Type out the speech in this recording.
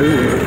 Ooh.